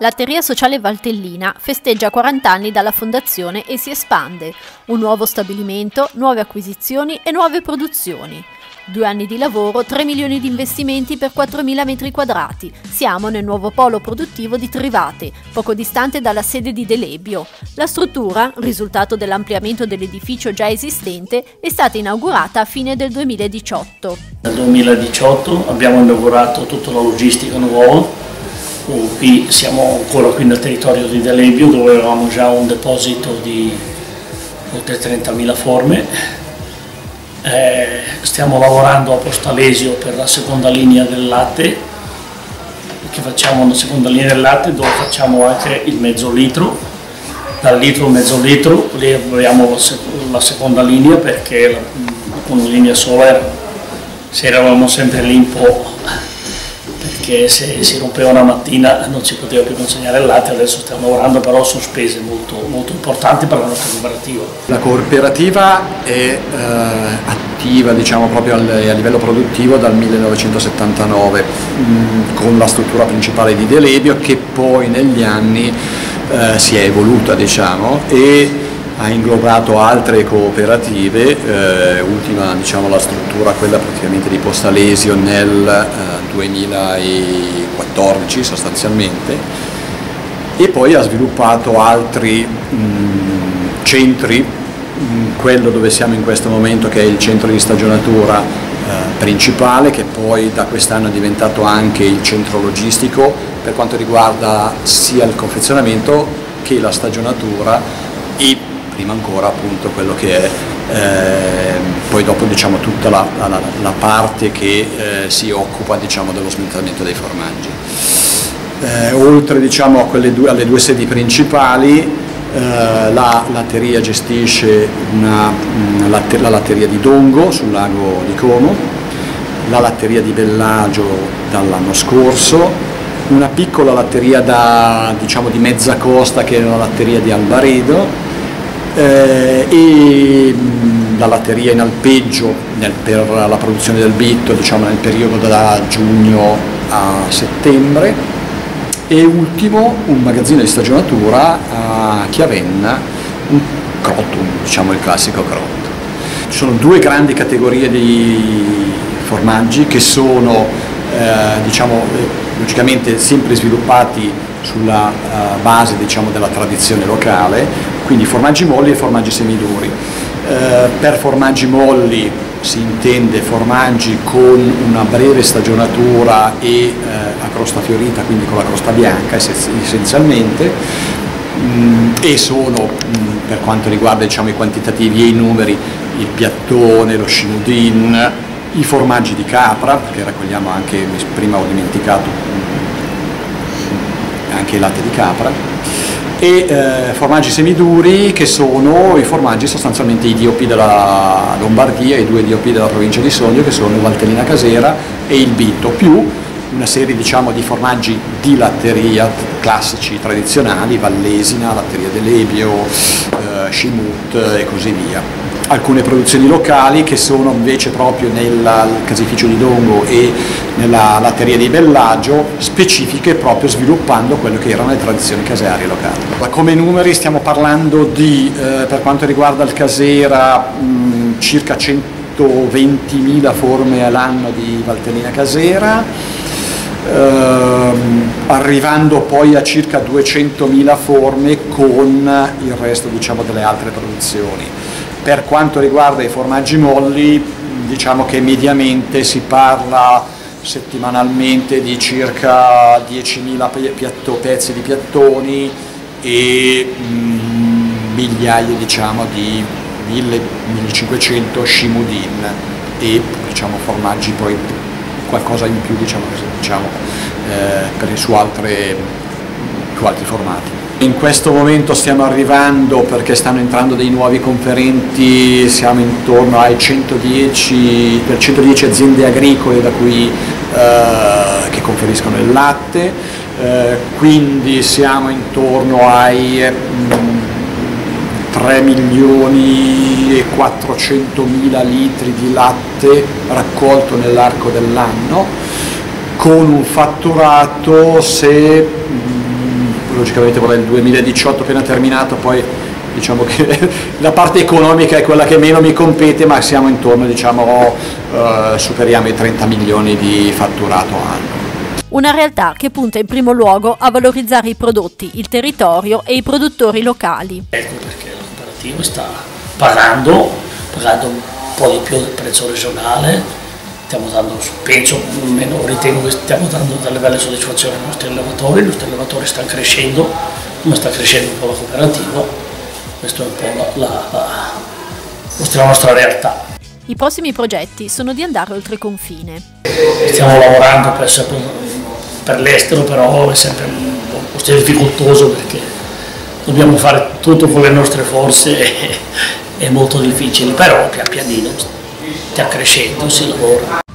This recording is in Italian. Latteria Sociale Valtellina festeggia 40 anni dalla fondazione e si espande. Un nuovo stabilimento, nuove acquisizioni e nuove produzioni. 2 anni di lavoro, 3 milioni di investimenti per 4.000 metri quadrati. Siamo nel nuovo polo produttivo di Trivate, poco distante dalla sede di Delebio. La struttura, risultato dell'ampliamento dell'edificio già esistente, è stata inaugurata a fine del 2018. Nel 2018 abbiamo inaugurato tutta la logistica nuova. Qui siamo ancora qui nel territorio di Delebio, dove avevamo già un deposito di oltre 30.000 forme. Stiamo lavorando a Postalesio per la seconda linea del latte, che facciamo una seconda linea del latte dove facciamo anche il mezzo litro, dal litro al mezzo litro. Lì abbiamo la seconda linea, perché con una linea sola eravamo sempre lì un po', perché se si rompeva una mattina non si poteva più consegnare il latte. Adesso stiamo lavorando, però su spese molto importanti per la nostra cooperativa. La cooperativa è attiva, diciamo, proprio a livello produttivo dal 1979, con la struttura principale di Delebio, che poi negli anni si è evoluta, diciamo, e ha inglobato altre cooperative, ultima, diciamo, la struttura, quella praticamente di Postalesio nel 2014 sostanzialmente, e poi ha sviluppato altri centri, quello dove siamo in questo momento, che è il centro di stagionatura principale, che poi da quest'anno è diventato anche il centro logistico per quanto riguarda sia il confezionamento che la stagionatura e prima ancora appunto quello che è poi dopo, diciamo, tutta la parte che si occupa, diciamo, dello smontamento dei formaggi. Oltre, diciamo, a alle due sedi principali, la latteria gestisce la latteria di Dongo sul lago di Como, la latteria di Bellagio dall'anno scorso, una piccola latteria di mezza costa che è la latteria di Albaredo, e la latteria in alpeggio per la produzione del Bitto, diciamo, nel periodo da giugno a settembre, e ultimo un magazzino di stagionatura a Chiavenna, un crotto, diciamo il classico crotto. Ci sono 2 grandi categorie di formaggi che sono logicamente sempre sviluppati sulla base, diciamo, della tradizione locale, quindi formaggi molli e formaggi semiduri. Per formaggi molli si intende formaggi con una breve stagionatura e a crosta fiorita, quindi con la crosta bianca essenzialmente, e sono, per quanto riguarda, diciamo, i quantitativi e i numeri, il piattone, lo scimudin, i formaggi di capra, perché raccogliamo anche, prima ho dimenticato, anche il latte di capra, e formaggi semiduri, che sono i formaggi sostanzialmente i DOP della Lombardia, i 2 DOP della provincia di Sondrio, che sono Valtellina Casera e il Bitto, più una serie, diciamo, di formaggi di latteria classici, tradizionali, Vallesina, Latteria Delebio, Scimut e così via. Alcune produzioni locali che sono invece proprio nel caseificio di Dongo e nella latteria di Bellagio, specifiche proprio sviluppando quello che erano le tradizioni casearie locali. Come numeri stiamo parlando di, per quanto riguarda il Casera, circa 120.000 forme all'anno di Valtellina Casera, arrivando poi a circa 200.000 forme con il resto, diciamo, delle altre produzioni. Per quanto riguarda i formaggi molli, diciamo che mediamente si parla settimanalmente di circa 10.000 pezzi di piattoni e migliaia, diciamo, di 1.500 scimudin e, diciamo, formaggi, poi qualcosa in più, diciamo per su altri formati. In questo momento stiamo arrivando, perché stanno entrando dei nuovi conferenti, siamo intorno ai 110 aziende agricole da cui, che conferiscono il latte, quindi siamo intorno ai 3.400.000 litri di latte raccolto nell'arco dell'anno, con un fatturato, se logicamente vabbè, il 2018 appena terminato, poi diciamo che la parte economica è quella che meno mi compete, ma siamo intorno, diciamo, superiamo i 30 milioni di fatturato annuo. Una realtà che punta in primo luogo a valorizzare i prodotti, il territorio e i produttori locali. Ecco perché la cooperativa sta pagando un po' di più del prezzo regionale. Stiamo dando, penso, almeno ritengo che stiamo dando delle belle soddisfazioni ai nostri allevatori. I nostri allevatori stanno crescendo, ma sta crescendo un po' la cooperativa. Questa è un po' la nostra realtà. I prossimi progetti sono di andare oltre confine. Stiamo lavorando per l'estero, però è sempre un po' difficoltoso perché dobbiamo fare tutto con le nostre forze, è molto difficile, però pian pianino. Sta crescendo, si lavora.